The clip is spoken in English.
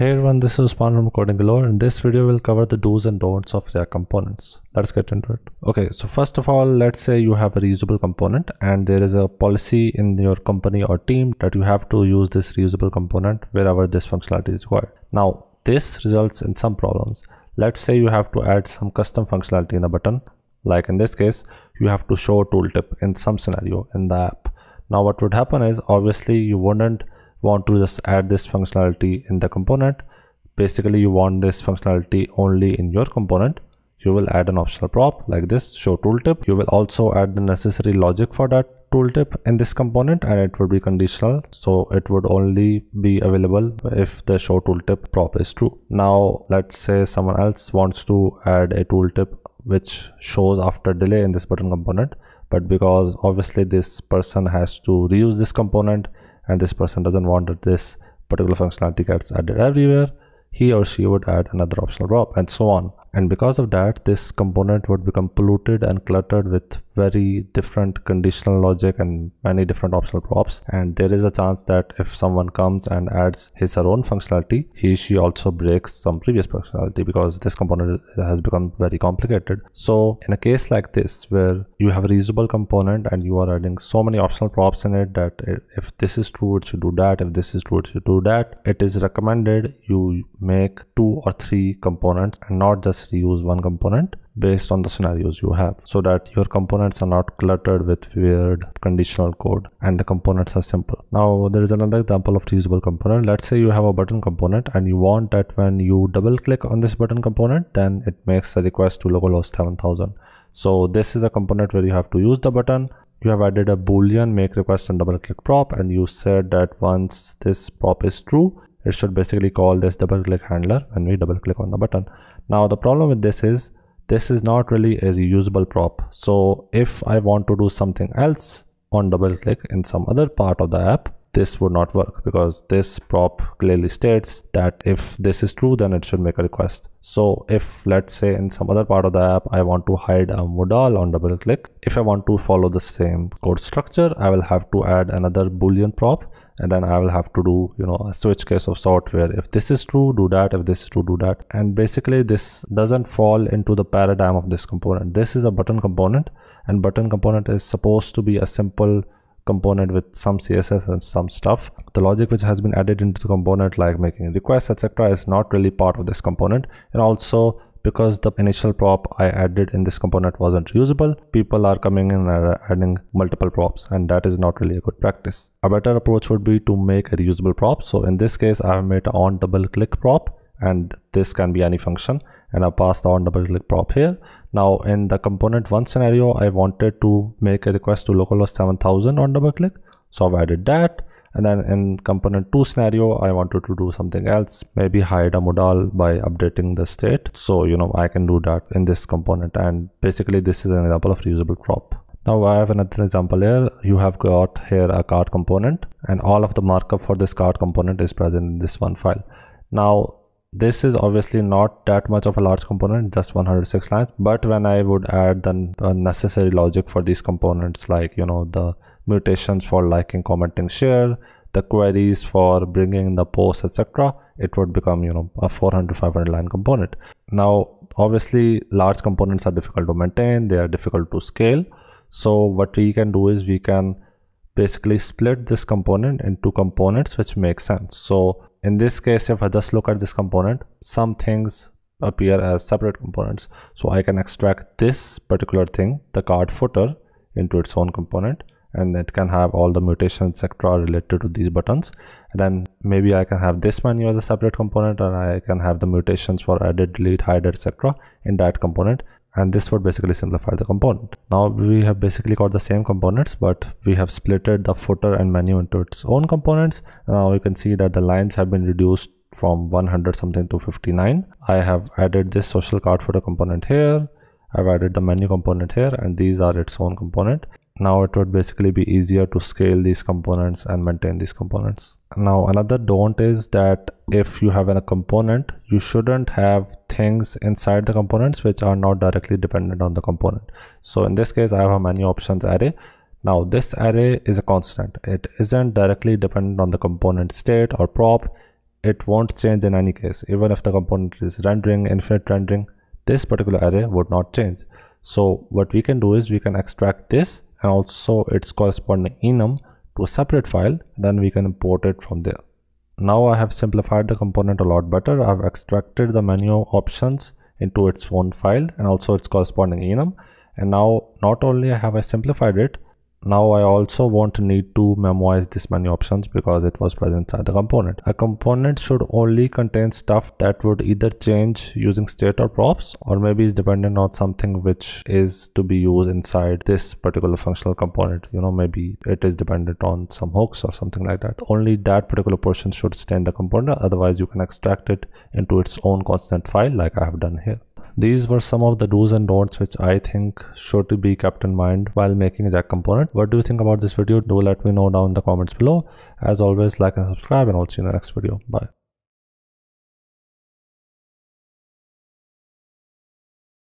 Hey everyone, this is Usman from Coding Galore, and this video will cover the do's and don'ts of React components. Let's get into it. Okay, so first of all, let's say you have a reusable component and there is a policy in your company or team that you have to use this reusable component wherever this functionality is required. Now, this results in some problems. Let's say you have to add some custom functionality in a button. Like in this case, you have to show tooltip in some scenario in the app. Now, what would happen is obviously you wouldn't want to just add this functionality in the component. Basically, you want this functionality only in your component. You will add an optional prop like this, show tooltip. You will also add the necessary logic for that tooltip in this component, and it would be conditional. So it would only be available if the show tooltip prop is true. Now, let's say someone else wants to add a tooltip which shows after delay in this button component, but because obviously this person has to reuse this component, and this person doesn't want that this particular functionality gets added everywhere, he or she would add another optional prop and so on. And because of that, this component would become polluted and cluttered with very different conditional logic and many different optional props. And there is a chance that if someone comes and adds his or her own functionality, he or she also breaks some previous functionality because this component has become very complicated. So in a case like this, where you have a reusable component and you are adding so many optional props in it that if this is true, it should do that. If this is true, it should do that. It is recommended you make 2 or 3 components and not just reuse one component based on the scenarios you have, so that your components are not cluttered with weird conditional code and the components are simple. Now, there is another example of reusable component. Let's say you have a button component and you want that when you double click on this button component, then it makes a request to localhost 7000. So this is a component where you have to use the button. You have added a boolean make request and double click prop, and you said that once this prop is true, it should basically call this double click handler when we double click on the button. Now, the problem with this is not really a reusable prop. So if I want to do something else on double click in some other part of the app, this would not work because this prop clearly states that if this is true, then it should make a request. So if, let's say, in some other part of the app, I want to hide a modal on double click, if I want to follow the same code structure, I will have to add another boolean prop, and then I will have to do, a switch case of sort where if this is true, do that, if this is true, do that. And basically this doesn't fall into the paradigm of this component. This is a button component, and button component is supposed to be a simple component with some CSS and some stuff. The logic which has been added into the component, like making requests, etc., is not really part of this component. And also, because the initial prop I added in this component wasn't reusable, people are coming in and adding multiple props, and that is not really a good practice. A better approach would be to make a reusable prop. So in this case, I have made an on double click prop, and this can be any function, and I pass the on double click prop here. Now, in the component 1 scenario, I wanted to make a request to localhost 7000 on double click, so I've added that. And then in component 2 scenario, I wanted to do something else, maybe hide a modal by updating the state. So, I can do that in this component. And basically, this is an example of reusable prop. Now, I have another example here. You have got here a card component, and all of the markup for this card component is present in this one file. Now, this is obviously not that much of a large component, just 106 lines. But when I would add the necessary logic for these components, like, the mutations for liking, commenting, share, the queries for bringing the post, etc., it would become, a 400-500 line component. Now, obviously, large components are difficult to maintain. They are difficult to scale. So what we can do is we can basically split this component into components which make sense. So in this case, if I just look at this component, some things appear as separate components. So I can extract this particular thing, the card footer, into its own component, and it can have all the mutations, etc., related to these buttons. And then maybe I can have this menu as a separate component, and I can have the mutations for edit, delete, hide, etc. in that component. And this would basically simplify the component. Now we have basically got the same components, but we have splitted the footer and menu into its own components. Now you can see that the lines have been reduced from 100 something to 59. I have added this social card footer component here. I've added the menu component here, and these are its own component. Now it would basically be easier to scale these components and maintain these components. Now another don't is that if you have a component, you shouldn't have things inside the components which are not directly dependent on the component. So in this case, I have a menu options array. Now this array is a constant. It isn't directly dependent on the component state or prop. it won't change in any case. Even if the component is rendering, infinite rendering, this particular array would not change. So what we can do is we can extract this and also its corresponding enum to a separate file, then we can import it from there. Now I have simplified the component a lot better. I have extracted the menu options into its own file and also its corresponding enum. And now not only have I simplified it, now I also won't need to memorize this menu options because it was present inside the component. A component should only contain stuff that would either change using state or props, or maybe is dependent on something which is to be used inside this particular functional component. You know, maybe it is dependent on some hooks or something like that. Only that particular portion should stay in the component, otherwise you can extract it into its own constant file like I have done here. These were some of the do's and don'ts which I think should be kept in mind while making a React component. What do you think about this video? Do let me know down in the comments below. As always, like and subscribe, and I'll see you in the next video. Bye.